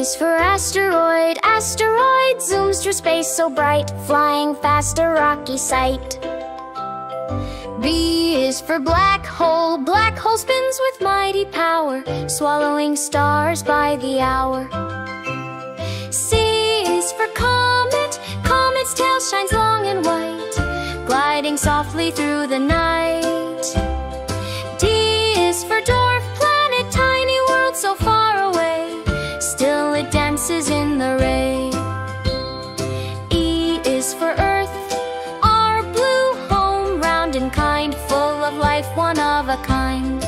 praise for asteroid. Asteroid zooms through space so bright, flying fast, a rocky sight. B is for black hole. Black hole spins with mighty power, swallowing stars by the hour. C is for comet. Comet's tail shines long and white, gliding softly through the night. D is for dwarf planet. Tiny world so far away, still it dances in the ray. E is for Earth. Our blue home, round and kind, full of life, one of a kind.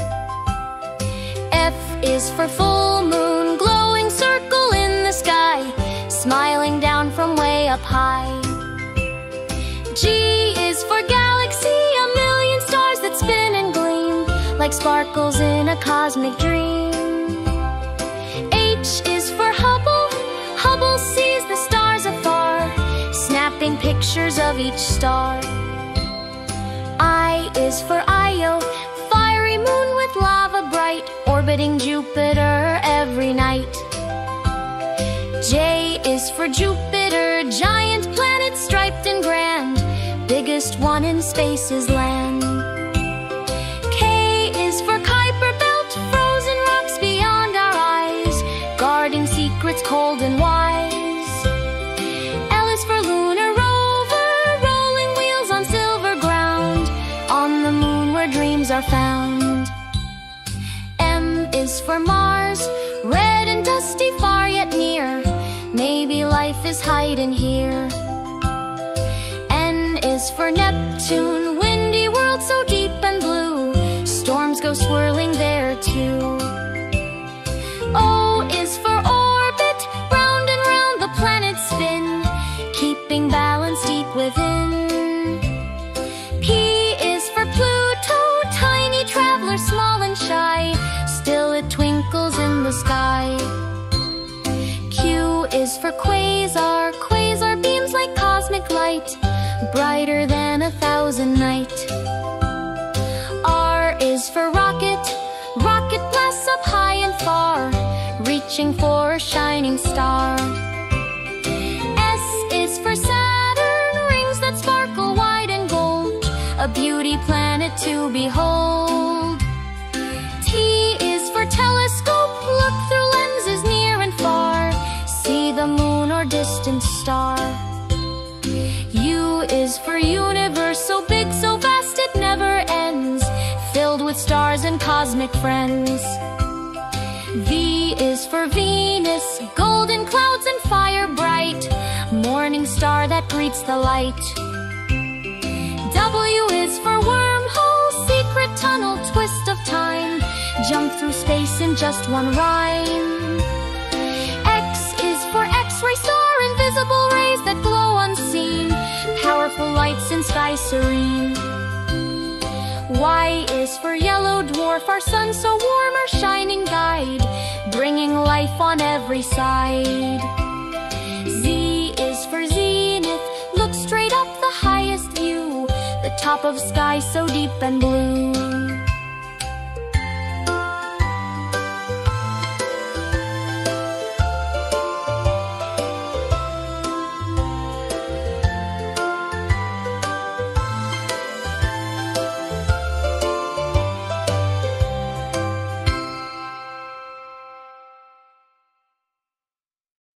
F is for full moon. Glowing circle in the sky, smiling down from way up high. G is for galaxy, a million stars that spin and gleam like sparkles in a cosmic dream. H is for Hubble. Hubble sees the stars afar, snapping pictures of each star. I is for Io. Fiery moon with lava bright, orbiting Jupiter every night. J is for Jupiter, giant planet striped and grand, biggest one in space is land. K is for Kuiper Belt, frozen rocks beyond our eyes, guarding secrets cold and wise. L is for lunar rover, rolling wheels on silver ground, on the moon where dreams are found. M is for Mars, red and dusty, far yet near, maybe life is hiding here. N is for Neptune, windy world so deep and blue, storms go swirling there too. O is for orbit, round and round the planets spin, keeping balance deep within. P is for Pluto, tiny traveler, small and shy, still it twinkles in the sky. Q is for quasar. Quasar beams like cosmic light, brighter than 1,000 nights. R is for rocket. Rocket blasts up high and far, reaching for a shining star. S is for Saturn. Rings that sparkle white and gold, a beauty planet to behold. T is for telescope. Look through lenses near and far, see the moon or distant star. U is for universe, so big, so vast it never ends, filled with stars and cosmic friends. V is for Venus, golden clouds and fire bright, morning star that greets the light. W is for wormhole, secret tunnel, twist of time, jump through space in just one rhyme. X-ray star, invisible rays that glow unseen, powerful lights in sky serene. Y is for yellow dwarf, our sun so warm, our shining guide, bringing life on every side. Z is for zenith, look straight up, the highest view, the top of sky so deep and blue.